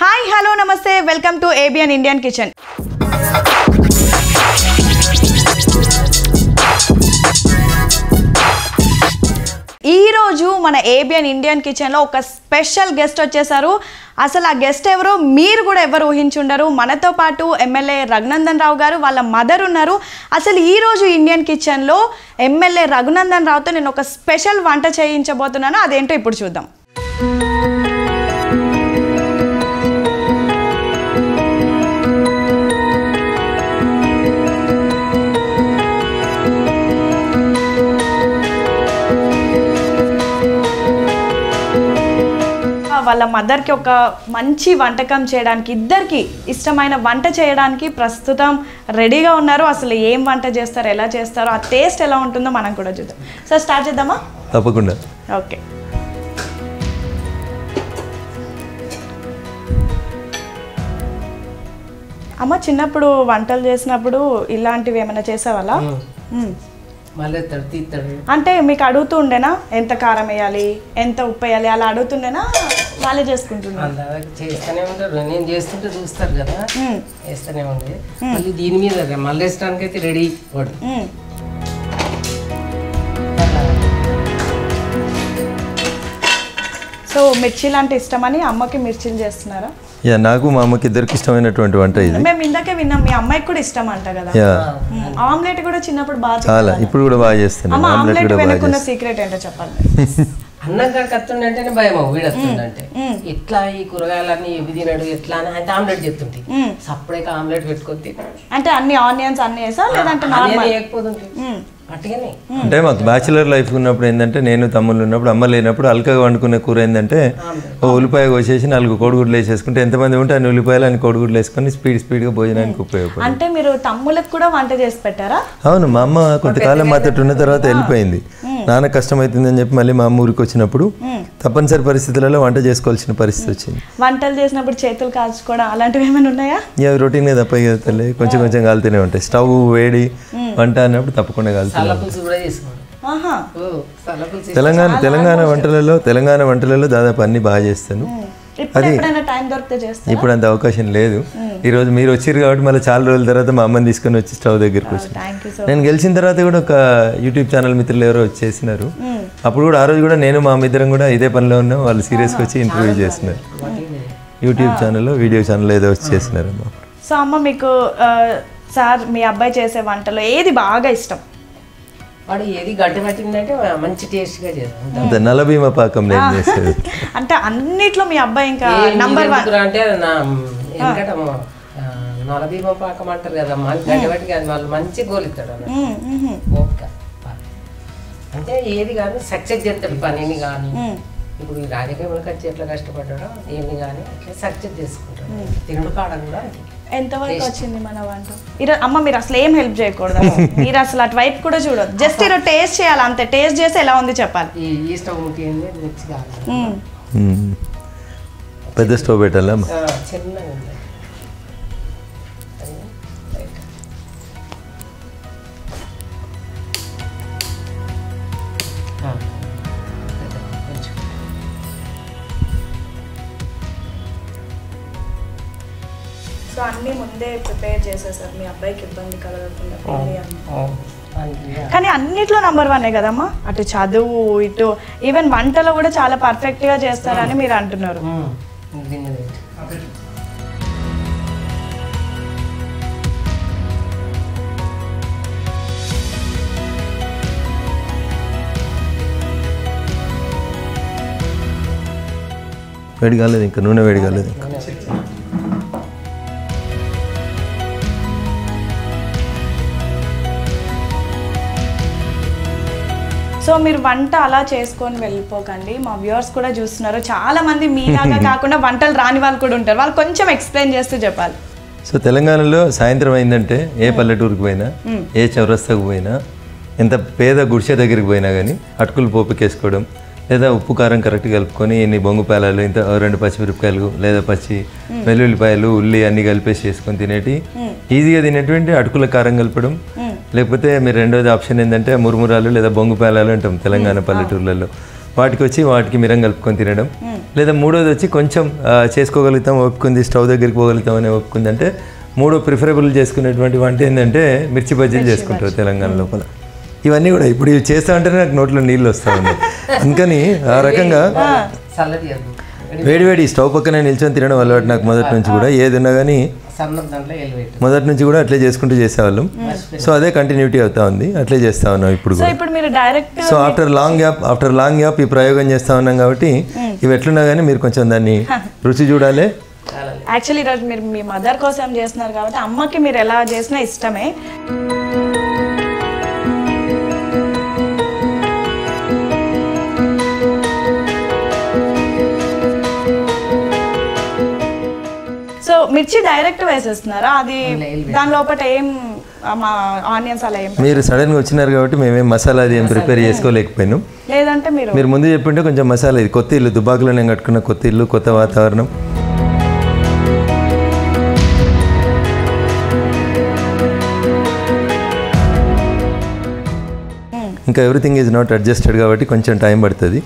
हाय hello नमस्ते welcome to ABN Indian kitchen. ई रोजु मन एबीएन इंडियन किचन लो एक स्पेशल गेस्ट वच्चेसारू। असला गेस्ट एवरो मीर कूडा एवरू ऊहिंचुंडरू। मनतो पाटु एमएलए रघुनंदन राव गारू वाला मदर उन्नारू। असलु ई रोजु इंडियन किचन लो एमएलए रघुनंदन राव तो नेनु एक स्पेशल वंट चेयिंचबोतुन्नानु, अदेंटो इप्पुडु चूद्दाम। వాళ్ళ మదర్ కి ఒక మంచి వంటకం చేయడానికి ఇద్దరికి ఇష్టమైన వంట చేయడానికి ప్రస్తుతం రెడీగా ఉన్నారు। అసలు ఏం వంట చేస్తారు, ఎలా చేస్తారు, ఆ టేస్ట్ ఎలా ఉంటుందో మనం కూడా చూద్దాం। సో స్టార్ట్ చేద్దామా? తప్పకుండా। ఓకే, అమ్మ చిన్నప్పుడు వంటలు చేసినప్పుడు ఇలాంటివి ఏమైనా చేసావాలా? అంటే మీకు అడుగుతూ ఉండేనా ఎంత కారం వేయాలి ఎంత ఉప్పు వేయాలి అలా అడుగుతుండేనా? వాళ్ళే చేసుకుంటున్నారు, చేస్తూనే ఉంటారు, నేను చేస్తుంటే చూస్తారు కదా, చేస్తూనే ఉండే మళ్ళీ దీని మీద మళ్ళీ వేసడానికి అయితే రెడీ వాడు। సో మిర్చీలు అంటే ఇష్టమని అమ్మకి మిర్చీలు చేస్తున్నారా? యా, నాకు మా అమ్మకి ఇద్దరికి ఇష్టమైనటువంటి వంట ఇది। మేము ఇందాకే విన్నాం మీ అమ్మాయికి కూడా ఇష్టం అంట కదా? యా, ఆమ్లెట్ కూడా చిన్నప్పుడు బాగా చాలా ఇప్పుడు కూడా బాగా చేస్తాను। అమ్మ ఆమ్లెట్ వెనుకున్న సీక్రెట్ ఏంటో చెప్పాలి? అన్నంగా కత్తుండంటేనే భయం, వీడొస్తుందంటే ఎట్లా ఈ కూరగాయలన్నీ ఇవి తినడు ఎట్లా అని అయితే ఆమ్లెట్ చెప్తుంటే సపరేట్ ఆమ్లెట్ పెట్టుకొని అంటే అన్ని ఆనియన్స్ అన్ని వేసా లేదంటే నార్మల్ ఏకపోతుంటే అట్టిగానే అంటే మా బ్యాచిలర్ లైఫ్ ఉన్నప్పుడు ఏంటంటే నేను తమ్ముళ్ళు ఉన్నప్పుడు అమ్మ లేనప్పుడు అల్కగా వండుకునే కూర ఏంటంటే ఓ ఉల్లిపాయ కోసేసి నాలుగు కోడిగుడ్లు వేసేసుకుంటే ఎంతమంది ఉంటే అన్ని ఉల్లిపాయలు అన్ని కోడిగుడ్లు వేసుకొని స్పీడ్గా భోజనానికి ఉపయోగపడుతుంది। అంటే మీరు తమ్ముళ్ళకి కూడా వంట చేసి పెట్టారా? అవును, మా అమ్మ కొంతకాలం మాతో ఉన్న తర్వాత వెళ్ళిపోయింది। నాన్న కష్టమవుతుందని చెప్పి మళ్ళీ మా అమ్మ ఊరికి వచ్చినప్పుడు తప్పనిసరి పరిస్థితులలో వంట చేసుకోవాల్సిన పరిస్థితి వచ్చింది। వంటలు చేసినప్పుడు చేతులు కాల్చుకోవడం అలాంటివి ఏమైనా ఉన్నాయా? యా, రొటీన్గా తప్పగా తల్లి కొంచెం కొంచెం కాలుతూనే ఉంటాయి। స్టవ్ వేడి వంట అన్నప్పుడు తప్పకుండా కాలుతుంది। తెలంగాణ వంటలలో దాదాపు అన్ని బాగా చేస్తాను। అది ఇప్పుడు అంత అవకాశం లేదు। ఈరోజు మీరు వచ్చారు కాబట్టి మళ్ళీ చాలా రోజుల తర్వాత మా అమ్మని తీసుకొని వచ్చి స్టవ్ దగ్గరికి వచ్చాను। నేను గెలిచిన తర్వాత కూడా ఒక యూట్యూబ్ ఛానల్ మిత్రులు ఎవరో వచ్చేసినారు, అప్పుడు కూడా ఆ రోజు కూడా నేను మా మిత్రం కూడా ఇదే పనిలో ఉన్నాం, వాళ్ళు సీరియస్గా వచ్చి ఇంటర్వ్యూ చేస్తున్నారు యూట్యూబ్ ఛానల్లో వీడియో ఛానల్ ఏదో వచ్చి చేస్తున్నారు। సో అమ్మ మీకు సార్ మీ అబ్బాయి చేసే వంటలో ఏది బాగా ఇష్టం? వాడు ఏది గడ్డ పట్టిందంటే మంచి టేస్ట్గా చేస్తాను, నలభీమ పాకం అంటే అన్నిట్లో మీ అబ్బాయి ఇంకా నంబర్ వన్ అంటే నలభీమ పాకం అంటారు కదా, గడ్డ పట్టి వాళ్ళు మంచి గోలిస్తాడు అంటే ఏది కానీ సక్సెస్ చేస్తాడు పనిని కానీ। ఇప్పుడు ఈ రాజకీయంలోకి వచ్చి ఎట్లా కష్టపడ్డాడో ఏమి కానీ అట్లా సక్సెస్ చేసుకుంటాడు। తినడు కాడ కూడా ఎంతవరకు వచ్చింది మన వంట ఈరోజు? అమ్మ మీరు అసలు ఏం హెల్ప్ చేయకూడదు, మీరు అసలు అటు వైపు కూడా చూడదు, జస్ట్ ఈరోజు టేస్ట్ చేయాలి అంతే। టేస్ట్ చేసి ఎలా ఉంది చెప్పాలి। పెద్ద స్టవ్ పెట్టాలి అమ్మ, కానీ అన్నిట్లో నంబర్ వన్ కదమ్మా, అటు చదువు ఇటు ఈవెన్ వంటలో కూడా చాలా పర్ఫెక్ట్ గా చేస్తారని మీరు అంటున్నారు। వేడి కాలేదు ఇంకా, నూనె వేడి కాలేదు ఇంకా। సో మీరు వంట అలా చేసుకొని వెళ్ళిపోకండి, మా వ్యూవర్స్ కూడా చూస్తున్నారు చాలా మంది మీలాగా కాకుండా వంటలు రాని వాళ్ళు కూడా ఉంటారు, వాళ్ళు కొంచెం ఎక్స్ప్లెయిన్ చేస్తూ చెప్పాలి। సో తెలంగాణలో సాయంత్రం అయిందంటే ఏ పల్లెటూరుకు పోయినా ఏ చౌరస్తాకు పోయినా ఎంత పేద గుడిసె దగ్గరికి పోయినా కానీ అటుకులు పోపుకేసుకోవడం లేదా ఉప్పు కారం కరెక్ట్ కలుపుకొని ఇన్ని బొంగు పాలాలు ఇంత రెండు పచ్చిమిరపకాయలు లేదా పచ్చి వెల్లుల్లిపాయలు ఉల్లి అన్ని కలిపేసి చేసుకొని తినేటి ఈజీగా తినేటువంటి అటుకుల కారం కలపడం, లేకపోతే మీరు రెండోది ఆప్షన్ ఏంటంటే మురుమురాలు లేదా బొంగు పాలాలు అంటాం తెలంగాణ పల్లెటూర్లలో, వాటికి వచ్చి వాటికి మిరం కలుపుకొని తినడం, లేదా మూడోది వచ్చి కొంచెం చేసుకోగలుగుతాం ఒప్పుకుంది స్టవ్ దగ్గరికి పోగలుగుతామనే ఒప్పుకుందంటే మూడో ప్రిఫరబుల్ చేసుకునేటువంటి వంట ఏందంటే మిర్చి బజ్జీలు చేసుకుంటారు తెలంగాణ లోపల. ఇవన్నీ కూడా ఇప్పుడు ఇవి చేస్తా ఉంటేనే నాకు నోట్లో నీళ్ళు వస్తాయి. అందుకని ఆ రకంగా వేడివేడి స్టవ్ పక్కనే నిల్చొని తినడం అలవాటు నాకు మొదటి నుంచి కూడా. ఏదన్నా కానీ మొదటి నుంచి కూడా అట్లే చేసుకుంటూ చేసేవాళ్ళం. సో అదే కంటిన్యూటీ అవుతా ఉంది, అట్లే చేస్తా ఉన్నాం ఇప్పుడు. సో ఆఫ్టర్ లాంగ్ గ్యాప్ ఈ ప్రయోగం చేస్తా ఉన్నాం కాబట్టి ఇవి ఎట్లున్నా కానీ మీరు కొంచెం దాన్ని రుచి చూడాలి. యాక్చువల్లీ ఈరోజు మీరు మీ మదర్ కోసం చేస్తున్నారు కాబట్టి అమ్మకి మీరు ఎలా చేసినా ఇష్టమే. మిర్చి డైరెక్ట్ వేసేస్తున్నారా? అది దాని లోపల ఏం ఆనియన్స్ అలా ఏం మీరు సడన్గా వచ్చినారు కాబట్టి మేమేం మసాలా అది ఏం ప్రిపేర్ చేసుకోలేకపోయినాం. లేదంటే మీరు ముందు చెప్పింటే కొంచెం మసాలా, ఇది కొత్త ఇల్లు, దుబాకులో నేను కట్టుకున్న కొత్త ఇల్లు, కొత్త వాతావరణం. ఇంకా ఎవ్రీథింగ్ ఈజ్ నాట్ అడ్జస్టెడ్ కాబట్టి కొంచెం టైం పడుతుంది.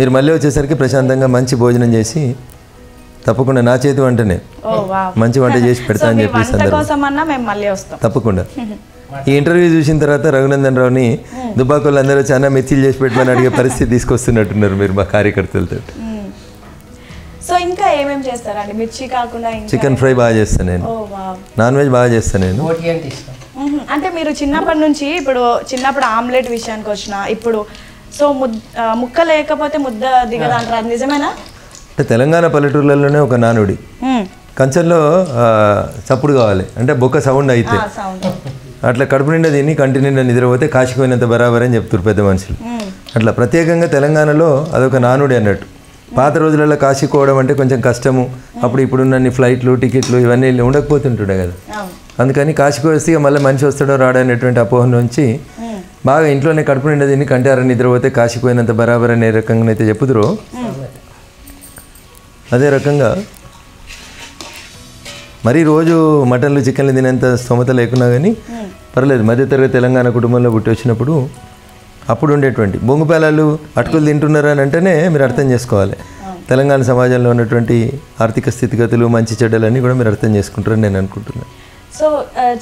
మీరు మళ్ళీ వచ్చేసరికి ప్రశాంతంగా మంచి భోజనం చేసి తప్పకుండా నా చేతి వంటనే మంచి వంట చేసి పెడతా అని చెప్పేసి తప్పకుండా. ఈ ఇంటర్వ్యూ చూసిన తర్వాత రఘునందన్ రావుని దుబాకోళ్ళు అందరూ చాలా మిర్చీలు చేసి పెట్టమని అడిగే పరిస్థితి తీసుకొస్తున్నట్టున్నారు మీరు మా కార్యకర్తలతో. సో ఇంకా ఏమేమి చేస్తారండి? మిర్చి కాకుండా చికెన్ ఫ్రై బాగా చేస్తాను నేను, నాన్ వెజ్ బాగా చేస్తాను నేను. అంటే మీరు చిన్నప్పటి నుంచి, ఇప్పుడు చిన్నప్పుడు ఆమ్లెట్ విషయానికి వచ్చిన, ఇప్పుడు సో ముక్క లేకపోతే ముద్ద దిగదంటారు, అది నిజమేనా? అంటే తెలంగాణ పల్లెటూర్లలోనే ఒక నానుడి, కంచంలో చప్పుడు కావాలి అంటే బొక్క సౌండ్ అయితే అట్లా కడుపు నిండా తిని కంటి నిండా నిద్రపోతే కాశిపోయినంత బరాబర్ అని చెప్తారు పెద్ద మనుషులు. అట్లా ప్రత్యేకంగా తెలంగాణలో అదొక నానుడి అన్నట్టు. పాత రోజులలో కాశీకోవడం అంటే కొంచెం కష్టము, అప్పుడు ఇప్పుడున్న ఫ్లైట్లు టికెట్లు ఇవన్నీ ఉండకపోతుంటుండే కదా. అందుకని కాశీకోస్తే మళ్ళీ మనిషి వస్తాడో రాడా అనేటువంటి అపోహ నుంచి బాగా ఇంట్లోనే కడుపు నిండా తిని కంటారని నిద్రపోతే కాశీపోయినంత బరాబర్ అనే రకంగా అయితే చెప్పుతురు. అదే రకంగా మరీ రోజు మటన్లు చికెన్లు తినేంత స్తోమత లేకున్నా కానీ పర్లేదు, మధ్యతరగతి తెలంగాణ కుటుంబంలో పుట్టి వచ్చినప్పుడు అప్పుడు ఉండేటువంటి బొంగుపేలాలు అటుకులు తింటున్నారు అని అంటేనే మీరు అర్థం చేసుకోవాలి తెలంగాణ సమాజంలో ఉన్నటువంటి ఆర్థిక స్థితిగతులు మంచి చెడ్డలన్నీ కూడా మీరు అర్థం చేసుకుంటారని నేను అనుకుంటున్నాను. సో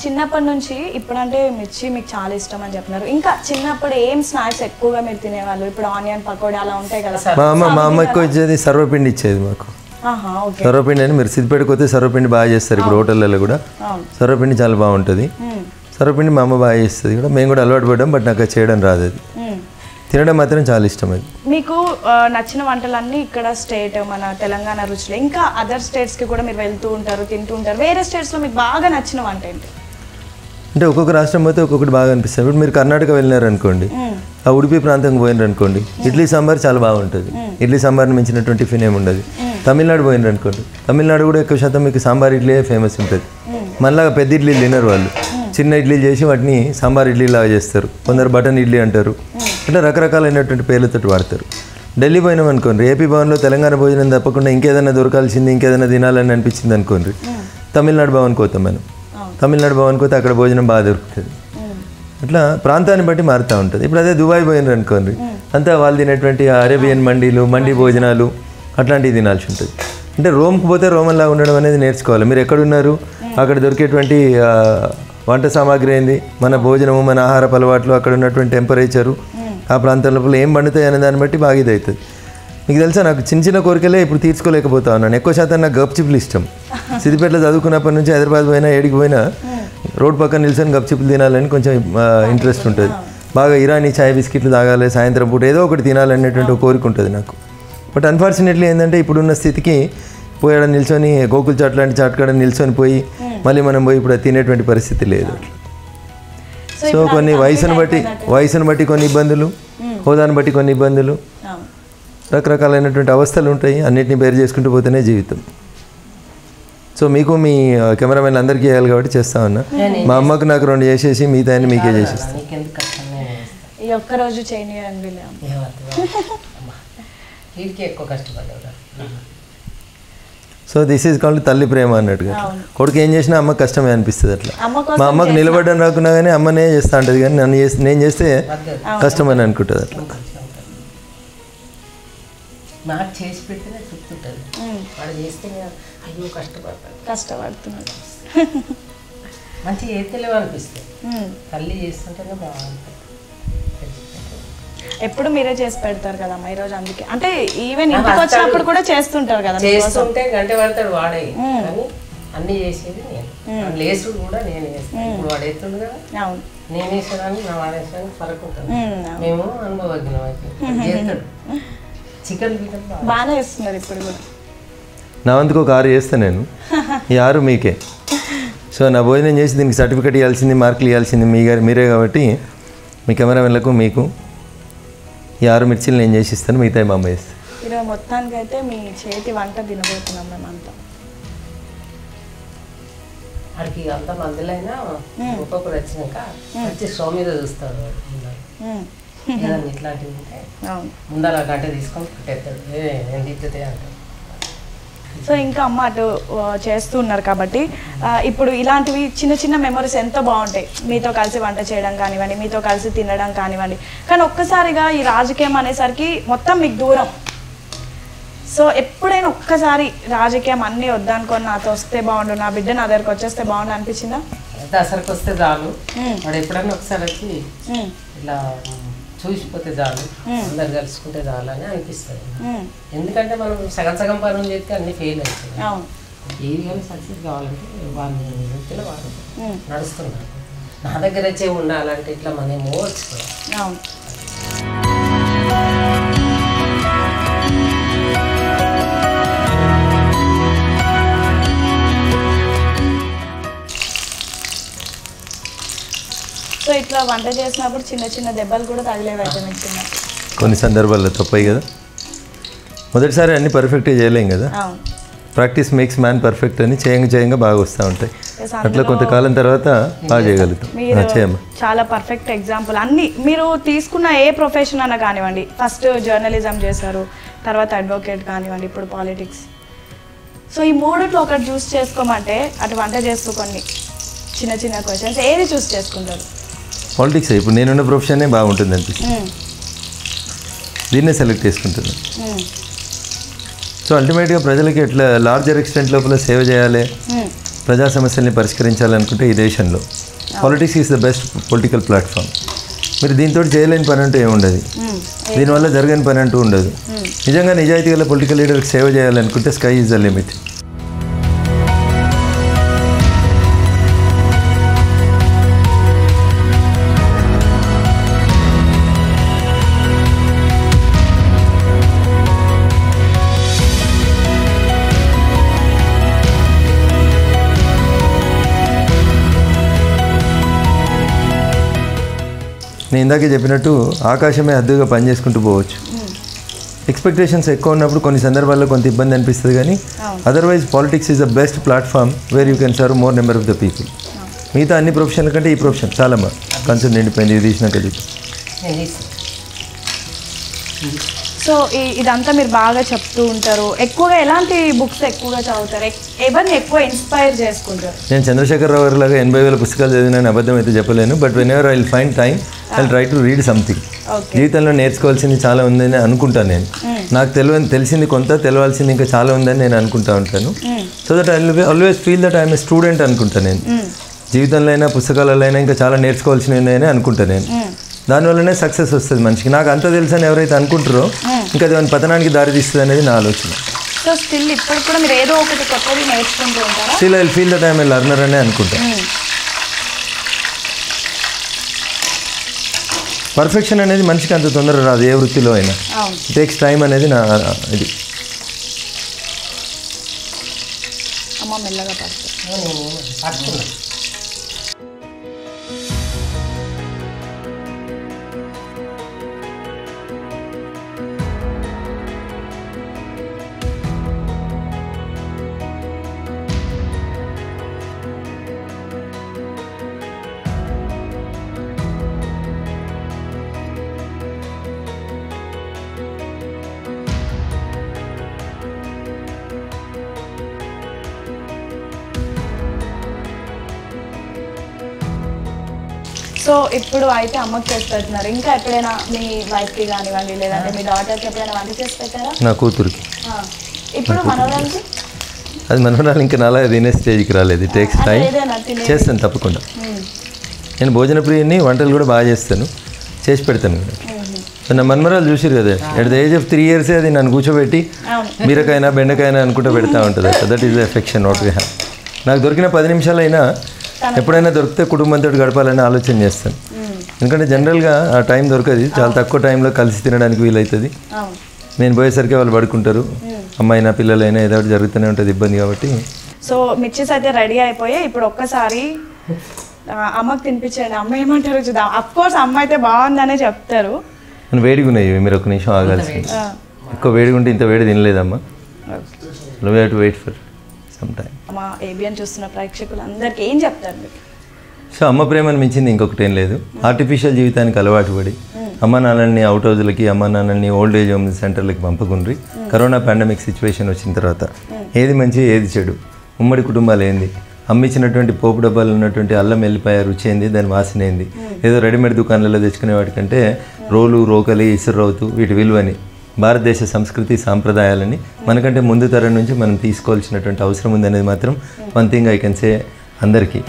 చిన్నప్పటి నుంచి ఇప్పుడంటే మిర్చి మీకు చాలా ఇష్టం అని చెప్తున్నారు. ఇంకా చిన్నప్పుడు ఏం స్నాక్స్ ఎక్కువగా మీరు తినేవాళ్ళు? ఇప్పుడు ఆనియన్ పకోడీ అలా ఉంటాయి కదా. మా అమ్మ ఎక్కువ ఇచ్చేది సర్వపిండి ఇచ్చేది మాకు. సర్వపిండి అని మీరు సిద్ధిపేటకు వస్తే సర్వపిండి బాగా చేస్తారు ఇప్పుడు హోటళ్ళలో కూడా. సర్వపిండి చాలా బాగుంటుంది, సర్వపిండి మా అమ్మ బాగా చేస్తుంది కూడా. మేము కూడా అలవాటు పడ్డాం, బట్ నాకు చేయడం రాదు, అది తినడం మాత్రం చాలా ఇష్టం. అది మీకు నచ్చిన వంటలన్నీ ఇక్కడ స్టేట్ మన తెలంగాణ రుచులు. ఇంకా అదర్ స్టేట్స్కి కూడా మీరు వెళ్తూ ఉంటారు, తింటూ ఉంటారు, వేరే స్టేట్స్లో మీకు బాగా నచ్చిన వంట ఏంటి? అంటే ఒక్కొక్క రాష్ట్రం పోతే ఒక్కొక్కటి బాగా అనిపిస్తుంది. ఇప్పుడు మీరు కర్ణాటక వెళ్ళినారనుకోండి, ఆ ఉడిపి ప్రాంతంకి పోయినారనుకోండి, ఇడ్లీ సాంబార్ చాలా బాగుంటుంది, ఇడ్లీ సాంబార్ని మించినటువంటి టిఫిన్ ఏమి ఉండదు. తమిళనాడు పోయినారనుకోండి, తమిళనాడు కూడా ఎక్కువ శాతం మీకు సాంబార్ ఇడ్లీ ఫేమస్ ఉంటుంది. మళ్ళీ పెద్ద ఇడ్లీలు తినరు వాళ్ళు, చిన్న ఇడ్లీలు చేసి వాటిని సాంబార్ ఇడ్లీ లాగా చేస్తారు. కొందరు బటన్ ఇడ్లీ అంటారు, ఇట్లా రకరకాలైనటువంటి పేర్లతో వాడతారు. ఢిల్లీ పోయినాం అనుకోండి, ఏపీ భవన్లో తెలంగాణ భోజనం తప్పకుండా ఇంకేదైనా దొరకాల్సింది, ఇంకేదైనా తినాలని అనిపించింది అనుకోండి, తమిళనాడు భవన్కి పోతాం మనం. తమిళనాడు భవన్కి పోతే అక్కడ భోజనం బాగా దొరుకుతుంది. అట్లా ప్రాంతాన్ని బట్టి మారుతూ ఉంటుంది. ఇప్పుడు అదే దుబాయ్ పోయినారు అనుకోండి, అంతా వాళ్ళు తినేటువంటి అరేబియన్ మండీలు, మండీ భోజనాలు అట్లాంటివి తినాల్సి ఉంటుంది. అంటే రోమ్కి పోతే రోమన్లా ఉండడం అనేది నేర్చుకోవాలి. మీరు ఎక్కడున్నారు, అక్కడ దొరికేటువంటి వంట సామాగ్రి ఏంది, మన భోజనము, మన ఆహార అలవాట్లు, అక్కడ ఉన్నటువంటి టెంపరేచరు, ఆ ప్రాంతం లోపల ఏం పండుతాయి అనే దాన్ని బట్టి బాగా ఇది అవుతుంది. మీకు తెలుసా, నాకు చిన్న చిన్న కోరికలే ఇప్పుడు తీర్చుకోలేకపోతా ఉన్నాను. ఎక్కువ శాతం నాకు గప్చిప్పులు ఇష్టం. సిద్దిపేటలో చదువుకున్నప్పటి నుంచి హైదరాబాద్ పోయినా ఏడికి పోయినా రోడ్ పక్కన నిల్చొని గప్చిప్పులు తినాలని కొంచెం ఇంట్రెస్ట్ ఉంటుంది. బాగా ఇరానీ చాయ్ బిస్కెట్లు తాగాలి, సాయంత్రం పూట ఏదో ఒకటి తినాలనేటువంటి కోరిక ఉంటుంది నాకు. బట్ అన్ఫార్చునేట్లీ ఏంటంటే ఇప్పుడున్న స్థితికి పోయాడ నిల్చొని గోకుల్ చాట్ లాంటి చాట్ కాడ నిల్చొని పోయి మళ్ళీ మనం పోయి ఇప్పుడు తినేటువంటి పరిస్థితి లేదు. సో కొన్ని వయసును బట్టి కొన్ని ఇబ్బందులు, హోదాను బట్టి కొన్ని ఇబ్బందులు, రకరకాలైనటువంటి అవస్థలు ఉంటాయి. అన్నిటిని బేర్ చేసుకుంటూ పోతేనే జీవితం. సో మీకు మీ కెమెరామెన్ అందరికీ చేయాలి కాబట్టి చేస్తా ఉన్నా. మా అమ్మకు నాకు రెండు చేసేసి మిగతా మీకే చేసేస్తాను. సో దిస్ ఈజ్ కాల్డ్ తల్లి ప్రేమ అన్నట్టుగా. కొడుకు ఏం చేసినా అమ్మకు కష్టమే అనిపిస్తుంది. అట్లా మా అమ్మకు నిలబడడం రాకున్నా కానీ అమ్మనే చేస్తా ఉంటుంది, కానీ నేను చేస్తే కష్టమని అనుకుంటుంది. అట్లా అయ్యో కష్టపడుతున్నాడు మంచి ఏతలేవ అనిపిస్తుంది తల్లి చేస్తుంటేనే బాగుంటుంది ఎప్పుడు మీరే చేసి పెడతారు కదా అమ్మ ఈ రోజు అందుకే అంటే ఈవెన్ ఇంటికి వచ్చినప్పుడు కూడా చేస్తుంటారు కదా చేస్తుంటే గంట పడతాడు వాడే కానీ అన్ని చేసేది నేను లేసుడు కూడా నేనే చేస్తా ఇప్పుడు వాడేస్తుండు కదా అవును నేనే చేసాను నా వాడేసాను ఫరక్ ఉంటుంది మేము అనుభవజ్ఞం అయిపోయింది చేస్తాడు చికెన్ బికన్ బానే చేస్తున్నారు ఇప్పుడు కూడా నా వంతుకు కారు చేస్తా నేను యారు మీకే సో నా భోజనం చేసి దీనికి సర్టిఫికెట్ ఇవ్వాల్సింది మార్కులు ఇవ్వాల్సింది మీ గారు మీరే కాబట్టి మీ కెమెరామెన్లకు మీకు ఈ ఆరు మిర్చిలు నేను చేసిస్తాను మిగతా మా అమ్మ చేస్తాను ఈరోజు మొత్తానికైతే మీ చేతి వంట తినబోతున్నాం మేమంతా అడిగి అంత మందులైనా ఒక్కొక్కరు వచ్చినాక వచ్చి స్టవ్ మీద చూస్తారు ఏదన్నా ఇట్లాంటివి ఉంటాయి ముందర గంట తీసుకొని పెట్టేస్తాడు నేను తిప్పుతాయి అంటారు సో ఇంకా అమ్మ అటు చేస్తూ ఉన్నారు కాబట్టి ఇప్పుడు ఇలాంటివి చిన్న చిన్న మెమరీస్ ఎంతో బాగుంటాయి మీతో కలిసి వంట చేయడం కానివ్వండి మీతో కలిసి తినడం కానివ్వండి కానీ ఒక్కసారిగా ఈ రాజకీయం అనేసరికి మొత్తం మీకు దూరం సో ఎప్పుడైనా ఒక్కసారి రాజకీయం అన్నీ వద్దనుకొని నాతో వస్తే బాగుండు నా బిడ్డ నా దగ్గరకు వచ్చేస్తే బాగుండు అనిపించిందా దసరాకి వస్తే చాలు ఎప్పుడైనా ఒకసారి వచ్చి ఇలా చూసిపోతే చాలు అందరు కలుసుకుంటే చాలు అని అనిపిస్తుంది ఎందుకంటే మనం సగం సగం పనులు చేస్తే అన్ని ఫెయిల్ అవుతుంది ఏది కానీ సక్సెస్ కావాలంటే వాళ్ళు వ్యక్తులు వాళ్ళు నడుస్తున్నారు నా దగ్గర వచ్చే ఉండాలంటే ఇట్లా మనమేమో వచ్చుకోవాలి సో ఇట్లా వంట చేసినప్పుడు చిన్న చిన్న దెబ్బలు కూడా తగిలేవైతే కొన్ని సందర్భాల్లో తప్పయి కదా మొదటిసారి అన్నీ పర్ఫెక్ట్గా చేయలేం కదా ప్రాక్టీస్ మేక్స్ మ్యాన్ పర్ఫెక్ట్ అని చేయంగా చేయంగా బాగా వస్తూ ఉంటాయి అట్లా కొంతకాలం తర్వాత బాగా చేయగలుగుతాం చాలా పర్ఫెక్ట్ ఎగ్జాంపుల్ అన్నీ మీరు తీసుకున్న ఏ ప్రొఫెషన్ అన్న కానివ్వండి ఫస్ట్ జర్నలిజం చేశారు తర్వాత అడ్వకేట్ కానివ్వండి ఇప్పుడు పాలిటిక్స్ సో ఈ మూడిట్లో ఒకటి చూస్ చేసుకోమంటే అటు వంట చేసుకోండి చిన్న చిన్న క్వశ్చన్స్ ఏది చూస్ చేసుకుంటారు పాలిటిక్స్ ఇప్పుడు నేనున్న ప్రొఫెషనే బాగుంటుంది అనిపిస్తుంది దీన్నే సెలెక్ట్ చేసుకుంటున్నాను సో అల్టిమేట్గా ప్రజలకి ఎట్లా లార్జర్ ఎక్స్టెంట్ లోపల సేవ చేయాలి ప్రజా సమస్యల్ని పరిష్కరించాలనుకుంటే ఈ దేశంలో politics is the best political platform మీరు దీంతో చేయలేని పని అంటూ ఏమి ఉండదు దీనివల్ల జరగని పని అంటూ ఉండదు నిజంగా నిజాయితీ గల పొలిటికల్ లీడర్కి సేవ చేయాలనుకుంటే స్కై ఈజ్ ద లిమిట్ నేను ఇందాకే చెప్పినట్టు ఆకాశమే అద్దుగా పనిచేసుకుంటూ పోవచ్చు ఎక్స్పెక్టేషన్స్ ఎక్కువ ఉన్నప్పుడు కొన్ని సందర్భాల్లో కొంత ఇబ్బంది అనిపిస్తుంది కానీ otherwise politics is the best platform where you can serve more number of the people మిగతా అన్ని ప్రొఫెషన్ల కంటే ఈ ప్రొఫెషన్ చాలా బాగా కన్సర్న్ నిండిపోయింది ఇది తీసినాక సో ఇదంతా మీరు బాగా చెప్తూ ఉంటారు ఎక్కువగా ఎలాంటి బుక్స్ ఎక్కువగా చదువుతారు ఎవరిని ఎక్కువ ఇన్స్పైర్ చేసుకుంటారు నేను చంద్రశేఖర్ రావు గారి లాగా 80,000 పుస్తకాలు చదివిన అబద్ధం అయితే చెప్పలేను but whenever I will find time I will try to read something జీవితంలో నేర్చుకోవాల్సింది చాలా ఉందని అనుకుంటాను నేను నాకు తెలిసింది కొంత తెలియాల్సింది ఇంకా చాలా ఉందని నేను అనుకుంటా ఉంటాను so that I always feel that I'm a student అనుకుంటాను నేను జీవితంలో అయినా పుస్తకాలలో అయినా ఇంకా చాలా నేర్చుకోవాల్సినవి ఉన్నాయని అనుకుంటాను నేను దానివల్లనే సక్సెస్ వస్తుంది మనిషికి నాకు అంత తెలుసు అని ఎవరైతే అనుకుంటారో ఇంకా దాని పతనానికి దారి తీస్తుంది అనేది నా ఆలోచన సో స్టిల్ ఇప్పుడు కూడా మీరు ఏదో ఒకటి కొత్తది నేర్చుకుంటూ ఉంటారా still I feel that I am a learner అనే అనుకుంటాను పర్ఫెక్షన్ అనేది మనిషికి అంత తొందర రాదు ఏ వృత్తిలో అయినా టేక్స్ టైం అనేది నా ఇది సో ఇప్పుడు అయితే అమ్మకి చేసి పెడుతున్నారు ఇంకా ఎప్పుడైనా మీ వైఫ్కి కానివ్వండి లేదంటే మీ డాటర్కి ఎప్పుడైనా వంట చేసి పెట్టారా నా కూతురికి ఇప్పుడు మనోరాలికి అది మనోరాలి ఇంకా నాలా తినే స్టేజ్కి రాలేదు. It takes time. చేస్తాను తప్పకుండా. నేను భోజన ప్రియని, వంటలు కూడా బాగా చేస్తాను, చేసి పెడతాను కూడా. సో నా మనమరాలు చూసారు కదా, at the age of 3 years అది నన్ను కూర్చోబెట్టి మీరకైనా బెండకైనా అనుకుంటూ పెడతా ఉంటుంది. That is affection what we have. నాకు దొరికిన 10 నిమిషాలైనా ఎప్పుడైనా దొరికితే కుటుంబంతో గడపాలని ఆలోచన చేస్తాను. ఎందుకంటే జనరల్గా ఆ టైం దొరకదు, చాలా తక్కువ టైంలో కలిసి తినడానికి వీలవుతుంది. నేను పోయేసరికి వాళ్ళు పడుకుంటారు, అమ్మాయినా పిల్లలైనా ఏదో ఒకటి జరుగుతూనే ఉంటుంది, ఇబ్బంది కాబట్టి. సో మిర్చీస్ అయితే రెడీ అయిపోయాయి. ఇప్పుడు ఒక్కసారి అమ్మకి తినిపించండి, అమ్మ ఏమంటారు చూద్దాం. అఫ్ కోర్స్ అమ్మ అయితే బాగుందనే చెప్తారు. నేను వేడిగా ఉన్నాయి, మీరు ఒక నిమిషం ఆగాల్సింది. ఎక్కువ వేడిగా ఉంటే ఇంత వేడి తినలేదమ్మా. You have to wait for some time. అమ్మ ఏబిఎన్ చూస్తున్న ప్రేక్షకులందరికీ ఏం చెప్తారు మీరు? సో అమ్మ ప్రేమను మించింది ఇంకొకటి ఏం లేదు. ఆర్టిఫిషియల్ జీవితానికి అలవాటు పడి అమ్మ నాన్నల్ని అవుట్ హౌజ్లకి, అమ్మ నాన్నల్ని ఓల్డ్ ఏజ్ హోమ్ సెంటర్లకి పంపకుండ్రి. కరోనా పాండమిక్ సిచ్యువేషన్ వచ్చిన తర్వాత ఏది మంచి ఏది చెడు, ఉమ్మడి కుటుంబాలు ఏంది, అమ్మిచ్చినటువంటి పోపు డబ్బాలు ఉన్నటువంటి అల్లం వెళ్ళిపోయే రుచి ఏంది, దాని వాసన ఏంది, ఏదో రెడీమేడ్ దుకాణాలలో తెచ్చుకునే వాటికంటే రోలు రోకలి ఇసురవుతూ వీటి విలువని, భారతదేశ సంస్కృతి సాంప్రదాయాలని మనకంటే ముందు తరం నుంచి మనం తీసుకోవాల్సినటువంటి అవసరం ఉందనేది మాత్రం one thing I can say అందరికీ.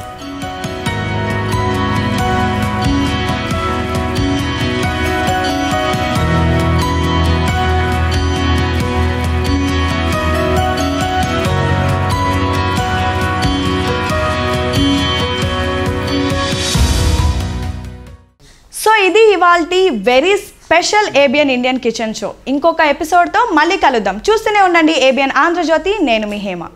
ఇది ఇవాల్టి very special ABN Indian kitchen show. ఇంకొక ఎపిసోడ్తో మళ్ళీ కలుద్దాం. చూస్తూనే ఉండండి ఏబిఎన్ ఆంధ్రజ్యోతి. నేను మీ హేమ.